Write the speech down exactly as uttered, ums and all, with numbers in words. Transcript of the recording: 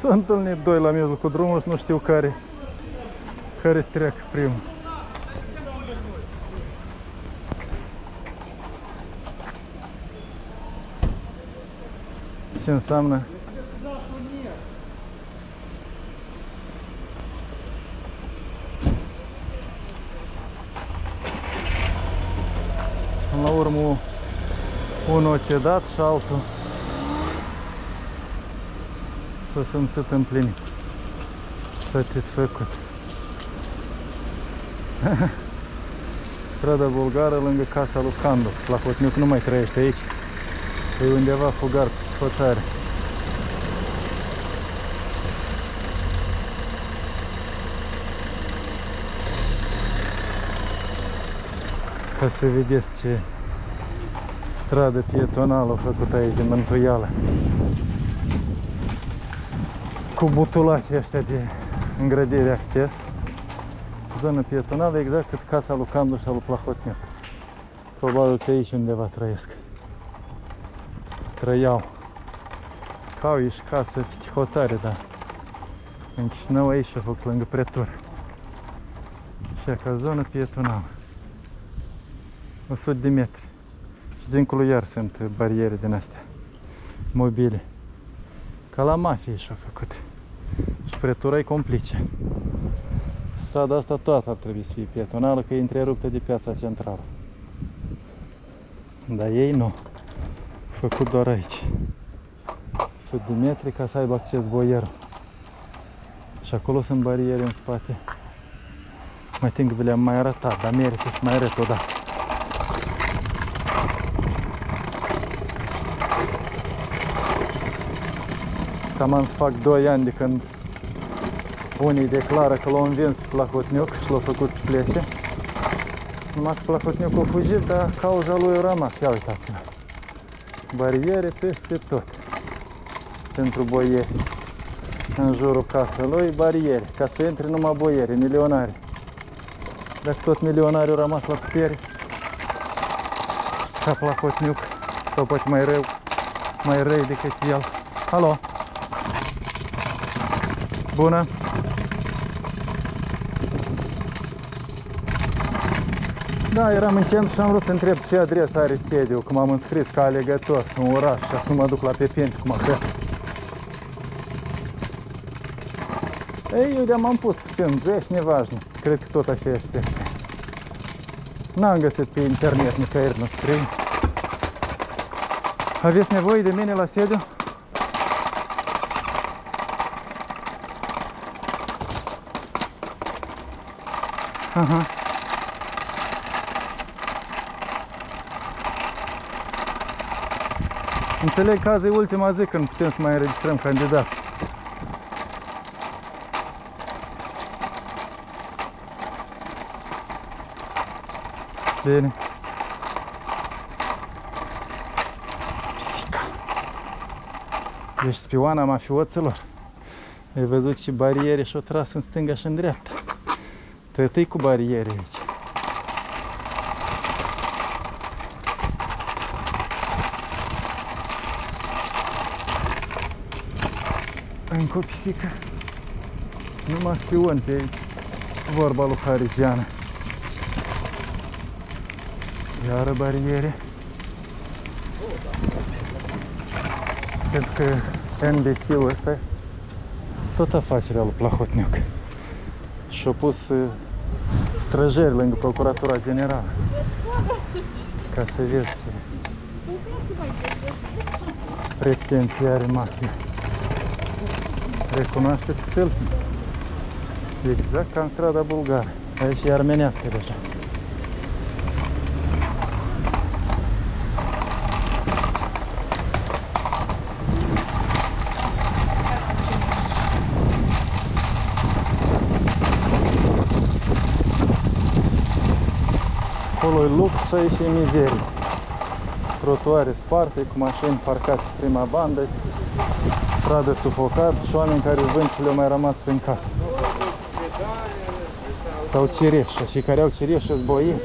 S-au întâlnit doi la mijlocul drumului și nu știu care care se treacă primul. Ce înseamnă? Până la urmă, unul a cedat și altul să se simtă împlinit, satisfăcut. Strada bulgară lângă casa lui Candu. Plahotniuc nu mai trăiește aici. E undeva fugar peste hotare. Ca să vedeți ce stradă pietonală a făcut aici de mântuială. Cu butulații ăștia de îngrădire de acces. Zonă pietonală, exact cât casa lui Candu și a lui Plahotniuc. Probabil că aici undeva trăiesc. Trăiau. Ca au ieși casă peste hotare, dar în Chișinău aici și-a făcut lângă pretură. Și ca zonă pietonală. o sută de metri. Și dincolo iar sunt bariere din astea mobile. Ca la mafie și-a făcut. Și pretura-i complice. Strada asta toată ar trebui să fie pietonală, că e întreruptă de piața centrală. Dar ei nu. Făcut doar aici. o sută de metri ca să aibă acces boierul. Și acolo sunt bariere în spate. Mai timp vi le-am mai arătat, dar merită să mai arăt o dată. Cam am să fac doi ani de când unii declară că l-au învins Plahotniuc și l-au făcut să plece. Numai că Plahotniuc a fugit, dar cauza lui a rămas. Ia uitați-vă. Bariere peste tot. Pentru boieri. În jurul casei lui, bariere. Ca să intre numai boieri, milionari. Dacă tot milionarii au rămas la putere, ca Plahotniuc, sau poate mai rău, mai răi decât el. Alo! Bună! Da, eram în centru și am vrut să întreb ce adresă are sediu, că m-am înscris ca alegător în oraș și acum mă duc la Pepin, cum a fost. Ei, eu de-am pus cincizeci, nevajne. Cred că tot așa e și secție. N-am găsit pe internet nicăieri, nu scrie. Aveți nevoie de mine la sediu? Aha. Înțeleg că azi e ultima zi când putem să mai înregistrăm candidați. Bine. Pisica. Deci spioana mafioților. Ai văzut și bariere și-o tras în stânga și în dreapta. Tătăi cu bariere aici. Încă o pisică. Numai spion pe aici. Vorba lui Harizjana. Iară bariere. Pentru că N B C-ul ăsta tot afacerea lui Plahotniuc. Și-a pus străjeri lângă Procuratura Generală. Ca să vezi ce pretenții are mafia. Recunoașteți stâlpii? Exact ca în strada bulgară. Aici e armenească deja. Acolo-i lux și aici e mizerie. Trotuare sparte, cu mașini parcate prima bandă, stradă sufocată și oameni care vând și le-au mai rămas prin casă. Sau cireșe, și care au cireșe-s boieri.